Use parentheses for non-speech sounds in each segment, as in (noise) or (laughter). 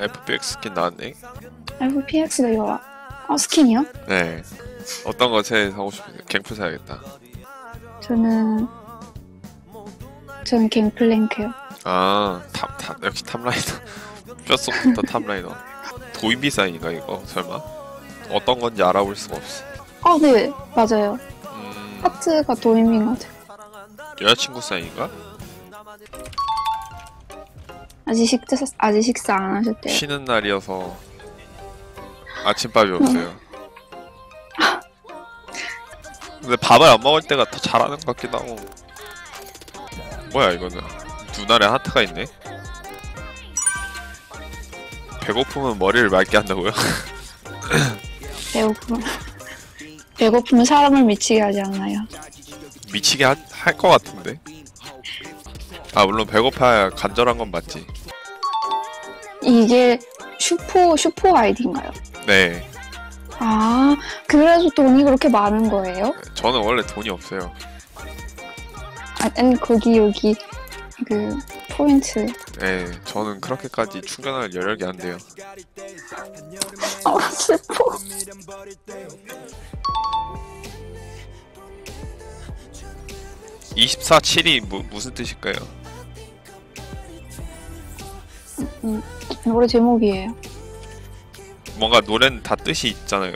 FPX 스킨 나왔네. FPX가 이거 스킨이요? 네. 어떤 거 제일 사고 싶어요? 갱플 사야겠다. 저는 갱플랭크요. 아, 역시 탑라이너. 뼛속부터 탑라이너. 도인비 사인인가 이거? 설마? 어떤 건지 알아볼 수가 없어. 네, 맞아요. 하트가 도인비인 것 같아요. 여자친구 사인인가? 아직 식사 안 하셨대요. 쉬는 날이어서 아침밥이 없어요. 근데 밥을 안 먹을 때가 더 잘하는 것 같기도 하고. 뭐야 이거는? 눈알에 하트가 있네? 배고프면 머리를 맑게 한다고요? 배고프면 사람을 미치게 하지 않나요? 미치게 할 것 같은데? 아 물론 배고파야 간절한 건 맞지. 이게 슈퍼 아이디인가요? 네. 아 그래서 돈이 그렇게 많은 거예요? 저는 원래 돈이 없어요. 아니 거기 여기 그 포인트. 네 저는 그렇게까지 충전할 여력이 안 돼요. 슬퍼. (laughs) 24/7이 무슨 뜻일까요? 노래 제목이에요. 뭔가 노래는 다 뜻이 있잖아요.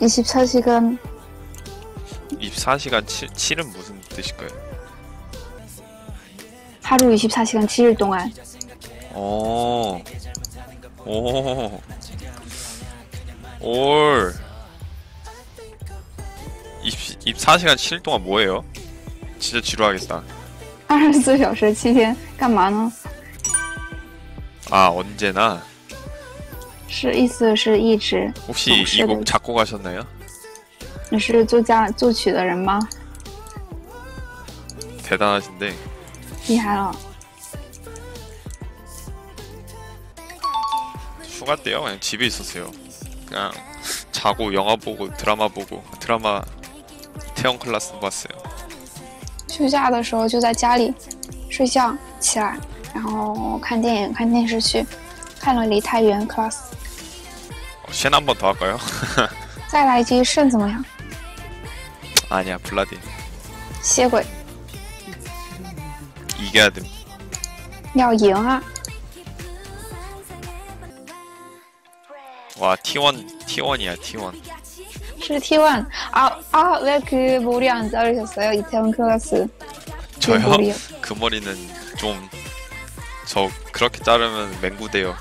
24시간 7은 무슨 뜻일까요? 하루 24시간 7일 동안. 오올 24시간 7일 동안 뭐예요? 진짜 지루하겠다. 24小时 7天 干嘛呢? 아 언제나? 是意思是一直. 혹시 이 곡 작곡하셨나요? 你是作曲的人吗? 대단하신데. 厉害了. 휴가 때요? 그냥 집에 있었어요. 그냥 자고 영화 보고 드라마 이태원 클래스 봤어요. 休假的时候就在家里睡觉起来. 然后看电影看电视剧看了《梨泰院 Class》. 先한번더 할까요? 再来一句肾怎么样? 아니야 블라디. 歇鬼. 이겨야 됨. 要赢啊. 와 T1이야 T1. 是 T1. 왜 그 머리 안 자르셨어요? 이태원 클래스. 저요? 그 머리는 좀. 저 그렇게 자르면 맹구돼요.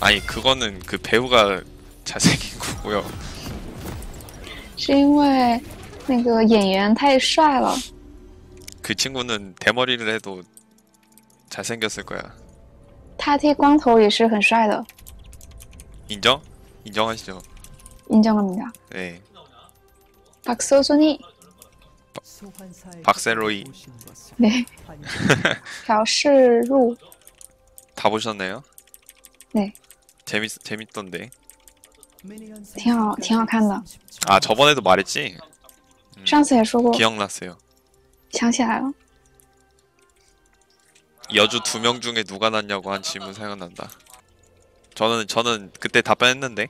아니 그거는 그 배우가 잘생긴 거고요. 是因为那个演员太帅了. 그 친구는 대머리를 해도 잘생겼을 거야. 他剃光头也是很帅的. 인정? 인정하시죠? 인정합니다. 네. 박서준이. 박세로이. 네. 박세로이. 다 보셨나요? 네. 재밌던데. 挺好看的. 아 저번에도 말했지? 上次也说过. 기억났어요. 想起来了. 여주 2명 중에 누가 낫냐고 한 질문 생각난다. 저는 그때 답변했는데.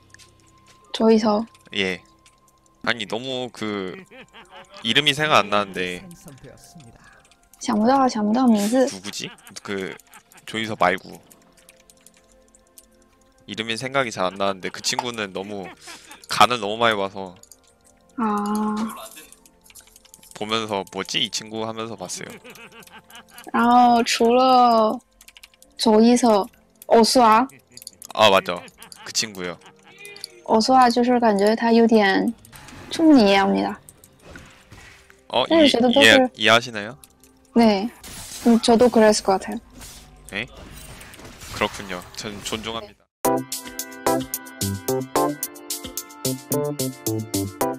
조이서. 예. 아니 너무 그 이름이 생각 안 나는데. 想不到名字. 누구지? 그 조이서 말고 이름이 생각이 잘 안 나는데 그 친구는 너무 간을 너무 많이 봐서. 아. 보면서 뭐지 이 친구 하면서 봤어요. 然后除了 조이서 오수아. 아 맞아 그 친구요. 오수아 就是感觉他有点 충분히 이해합니다. 이해하시나요? 네, 저도 그랬을 것 같아요. 네, 그렇군요. 전 존중합니다. 네.